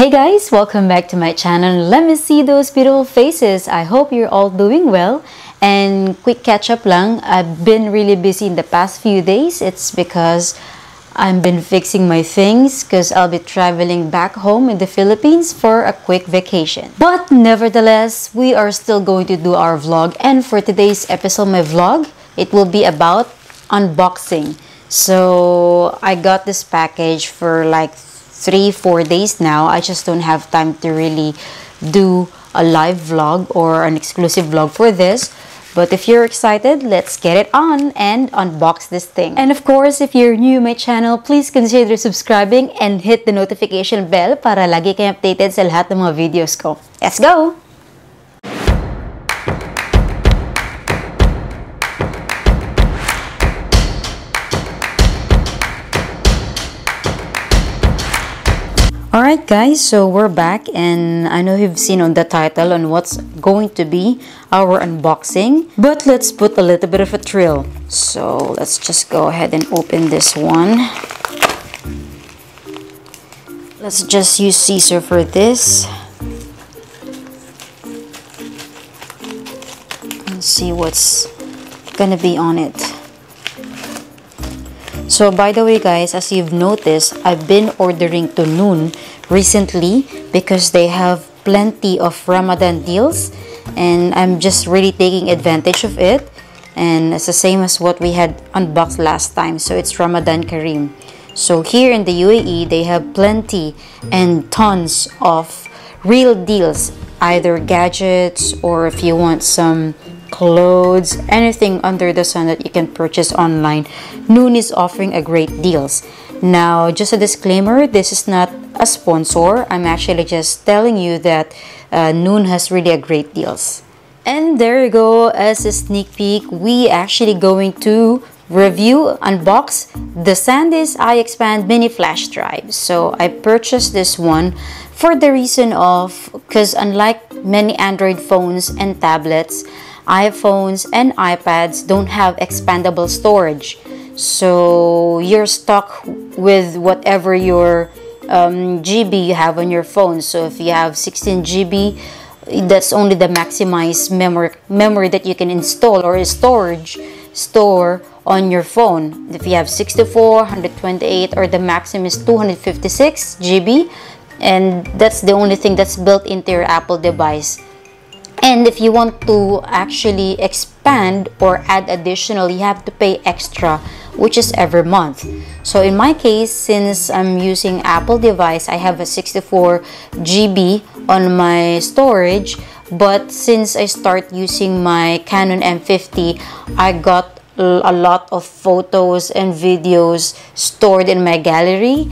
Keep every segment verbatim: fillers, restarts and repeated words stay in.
Hey guys, welcome back to my channel. Let me see those beautiful faces. I hope you're all doing well. And quick catch up lang, I've been really busy in the past few days. It's because I've been fixing my things because I'll be traveling back home in the Philippines for a quick vacation. But nevertheless, we are still going to do our vlog. And for today's episode, my vlog, it will be about unboxing. So I got this package for like three four days now. I just don't have time to really do a live vlog or an exclusive vlog for this, but if you're excited, let's get it on and unbox this thing. And of course, if you're new to my channel, please consider subscribing and hit the notification bell para lagi kayong updated sa lahat ng mga videos ko. Let's go! Alright guys, so we're back, and I know you've seen on the title on what's going to be our unboxing, but let's put a little bit of a thrill. So let's just go ahead and open this one. Let's just use scissors for this. And see what's gonna be on it. So by the way guys, as you've noticed, I've been ordering to Noon recently because they have plenty of Ramadan deals, and I'm just really taking advantage of it, and it's the same as what we had unboxed last time. So it's Ramadan Kareem. So here in the U A E, they have plenty and tons of real deals, either gadgets or if you want some clothes, anything under the sun that you can purchase online, Noon is offering a great deals. Now, just a disclaimer, this is not a sponsor. I'm actually just telling you that uh, Noon has really a great deals. And there you go, as a sneak peek, we actually going to review, unbox the SanDisk iXpand mini flash drive. So I purchased this one for the reason of, because unlike many Android phones and tablets, iPhones and iPads don't have expandable storage, so you're stuck with whatever your um, G B you have on your phone. So if you have sixteen G B, that's only the maximized memory memory that you can install or storage store on your phone. If you have sixty-four, one twenty-eight, or the maximum is two fifty-six G B, and that's the only thing that's built into your Apple device. And if you want to actually expand or add additional, you have to pay extra, which is every month. So in my case, since I'm using Apple device, I have a sixty-four G B on my storage, but since I start using my Canon M fifty, I got a lot of photos and videos stored in my gallery,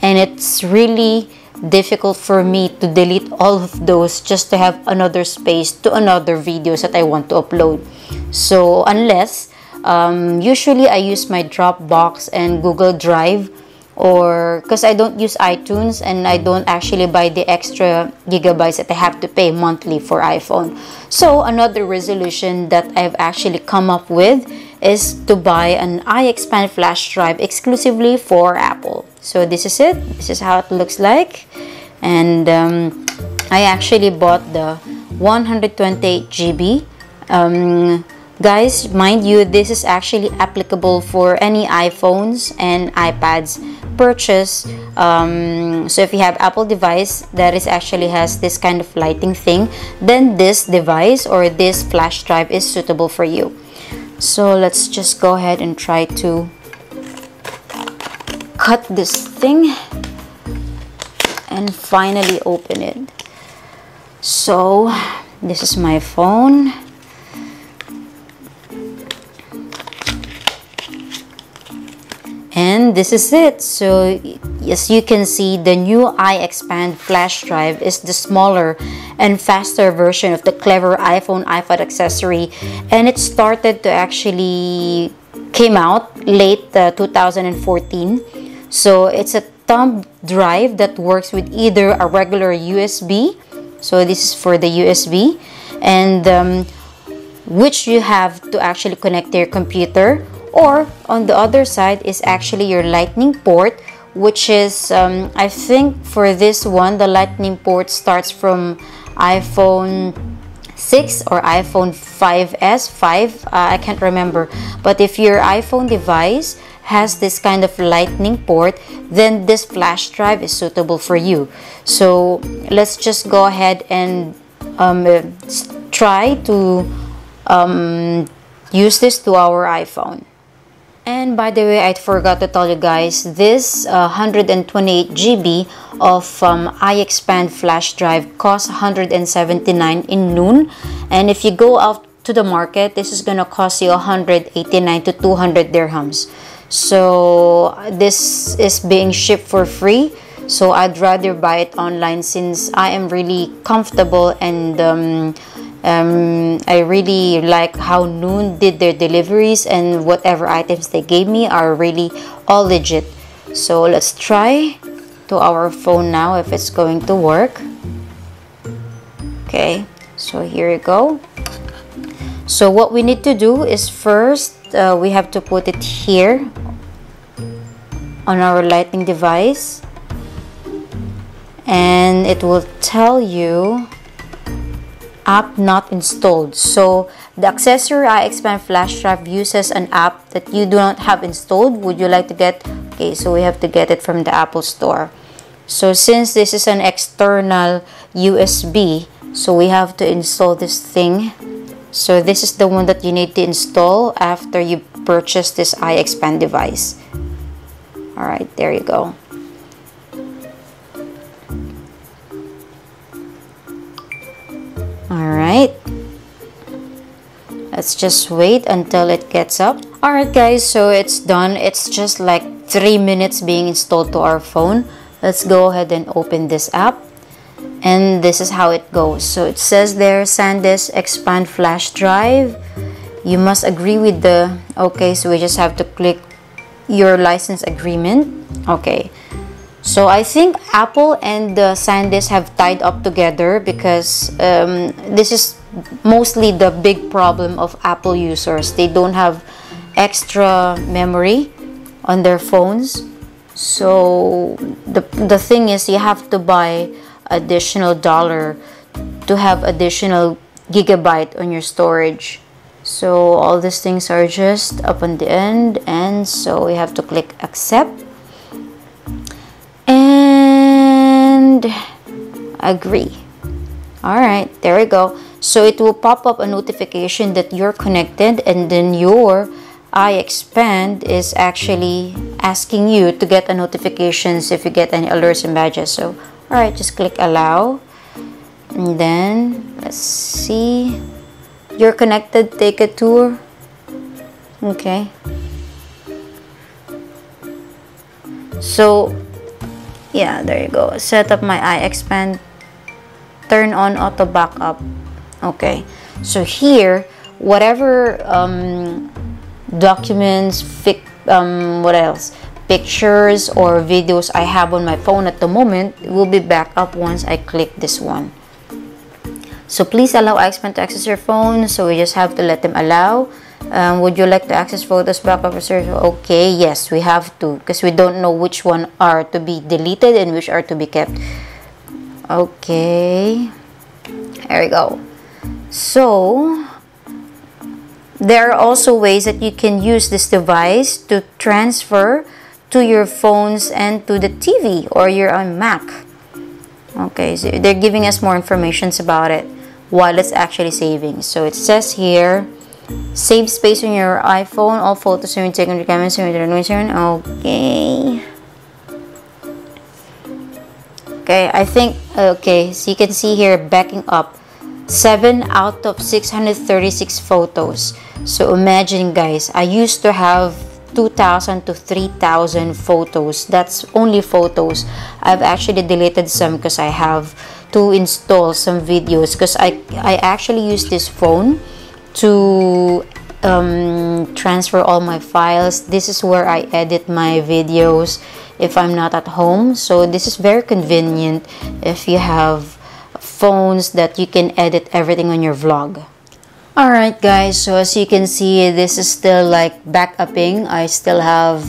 and it's really difficult for me to delete all of those just to have another space to another videos that I want to upload. So unless um, usually I use my Dropbox and Google Drive, or because I don't use iTunes and I don't actually buy the extra gigabytes that I have to pay monthly for iPhone. So another resolution that I've actually come up with is to buy an iXpand flash drive exclusively for Apple. So this is it. This is how it looks like. And um, I actually bought the one twenty-eight G B. Um, guys, mind you, this is actually applicable for any iPhones and iPads purchase. Um, so if you have Apple device that is actually has this kind of lighting thing, then this device or this flash drive is suitable for you. So let's just go ahead and try to cut this thing and finally open it. So this is my phone. And this is it. So as you can see, the new iXpand flash drive is the smaller and faster version of the clever iPhone iPad accessory, and it started to actually came out late uh, two thousand fourteen. So it's a thumb drive that works with either a regular U S B, so this is for the U S B, and um, which you have to actually connect to your computer, or on the other side is actually your lightning port, which is um, I think for this one the lightning port starts from iPhone six or iPhone five S, five, uh, I can't remember. But if your iPhone device has this kind of lightning port, then this flash drive is suitable for you. So let's just go ahead and um, try to um, use this to our iPhone. And by the way, I forgot to tell you guys, this uh, one hundred twenty-eight gigabytes of um, iXpand flash drive costs one hundred seventy-nine dollars in Noon, and if you go out to the market, this is gonna cost you one hundred eighty-nine to two hundred dirhams. So this is being shipped for free, so I'd rather buy it online since I am really comfortable and um, Um, I really like how Noon did their deliveries, and whatever items they gave me are really all legit. So let's try to our phone now if it's going to work. Okay, so here you go. So what we need to do is first uh, we have to put it here on our lightning device, and it will tell you app not installed. So the accessory iXpand flash drive uses an app that you do not have installed. Would you like to get? Okay, so we have to get it from the Apple Store. So since this is an external U S B, so we have to install this thing. So this is the one that you need to install after you purchase this iXpand device. All right, there you go. Alright, let's just wait until it gets up. Alright guys, so it's done. It's just like three minutes being installed to our phone. Let's go ahead and open this app. And this is how it goes. So it says there, SanDisk expand flash drive. You must agree with the... Okay, so we just have to click your license agreement. Okay. So I think Apple and uh, SanDisk have tied up together because um, this is mostly the big problem of Apple users. They don't have extra memory on their phones. So the, the thing is, you have to buy additional dollar to have additional gigabyte on your storage. So all these things are just up on the end, and so we have to click accept. Agree. All right, there we go. So it will pop up a notification that you're connected, and then your iXpand is actually asking you to get a notifications if you get any alerts and badges. So all right, just click allow, and then let's see, you're connected, take a tour. Okay, so yeah, there you go. Set up my iXpand. Turn on auto backup. Okay, so here, whatever um, documents, fic um, what else, pictures or videos I have on my phone at the moment will be backed up once I click this one. So please allow iXpand to access your phone. So we just have to let them allow. Um, would you like to access photos, backup, or search? Okay, yes, we have to, because we don't know which one are to be deleted and which are to be kept. Okay, there we go. So there are also ways that you can use this device to transfer to your phones and to the T V or your own Mac. Okay, so they're giving us more information about it while it's actually saving. So it says here, save space on your iPhone, all photos are taken to camera. Okay. Okay, I think, okay, so you can see here, backing up seven out of six hundred thirty-six photos. So imagine guys, I used to have two thousand to three thousand photos. That's only photos. I've actually deleted some because I have to install some videos, because I, I actually use this phone to um, transfer all my files. This is where I edit my videos if I'm not at home. So this is very convenient if you have phones that you can edit everything on your vlog. Alright guys, so as you can see, this is still like backupping. I still have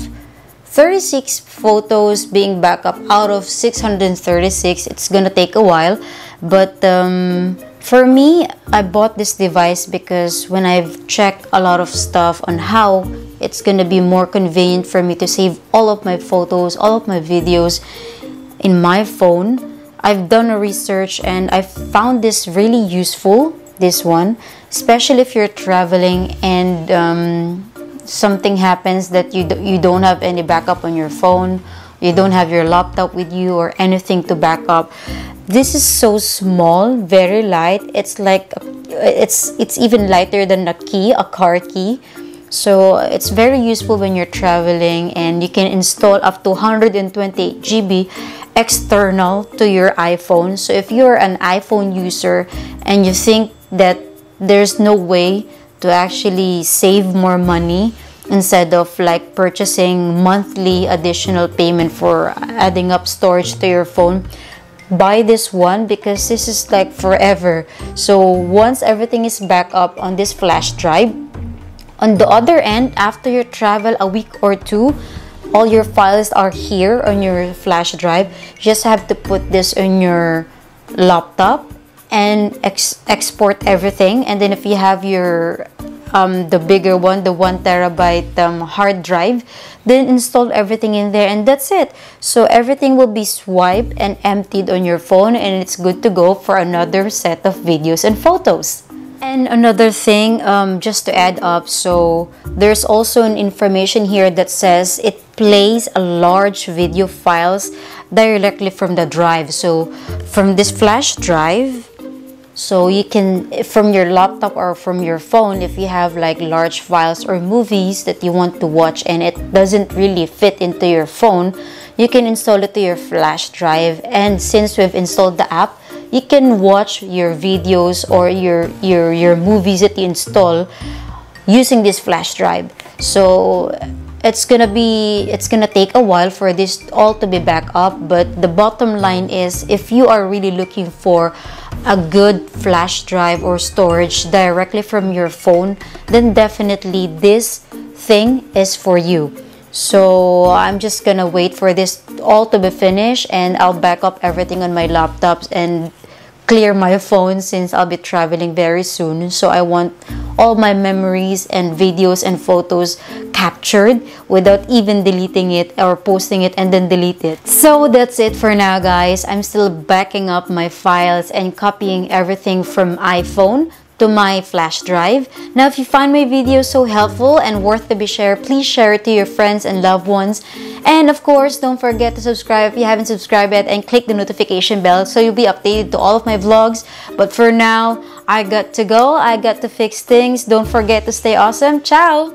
thirty-six photos being backup out of six hundred thirty-six. It's gonna take a while, but um, for me, I bought this device because when I've checked a lot of stuff on how it's gonna be more convenient for me to save all of my photos, all of my videos in my phone, I've done a research and I found this really useful, this one, especially if you're traveling and um, something happens that you, do, you don't have any backup on your phone, you don't have your laptop with you or anything to back up. This is so small, very light. It's like, it's, it's even lighter than a key, a car key. So it's very useful when you're traveling, and you can install up to one hundred twenty-eight gigabytes external to your iPhone. So if you're an iPhone user and you think that there's no way to actually save more money instead of like purchasing monthly additional payment for adding up storage to your phone, buy this one, because this is like forever. So once everything is back up on this flash drive, on the other end, after your travel a week or two, all your files are here on your flash drive. You just have to put this on your laptop and ex export everything. And then if you have your um, the bigger one, the one terabyte um, hard drive, then install everything in there, and that's it. So everything will be swiped and emptied on your phone, and it's good to go for another set of videos and photos. And another thing, um, just to add up, so there's also an information here that says it plays a large video files directly from the drive. So from this flash drive, so you can, from your laptop or from your phone, if you have like large files or movies that you want to watch and it doesn't really fit into your phone, you can install it to your flash drive. And since we've installed the app, you can watch your videos or your your your movies that you install using this flash drive. So it's gonna be it's gonna take a while for this all to be back up, but the bottom line is, if you are really looking for a good flash drive or storage directly from your phone, then definitely this thing is for you. So I'm just gonna wait for this all to be finished, and I'll back up everything on my laptops and clear my phone, since I'll be traveling very soon. So I want all my memories and videos and photos captured without even deleting it or posting it and then delete it. So that's it for now, guys. I'm still backing up my files and copying everything from iPhone to my flash drive. Now, if you find my video so helpful and worth to be shared, please share it to your friends and loved ones. And of course, don't forget to subscribe if you haven't subscribed yet, and click the notification bell so you'll be updated to all of my vlogs. But for now, I got to go. I got to fix things. Don't forget to stay awesome. Ciao!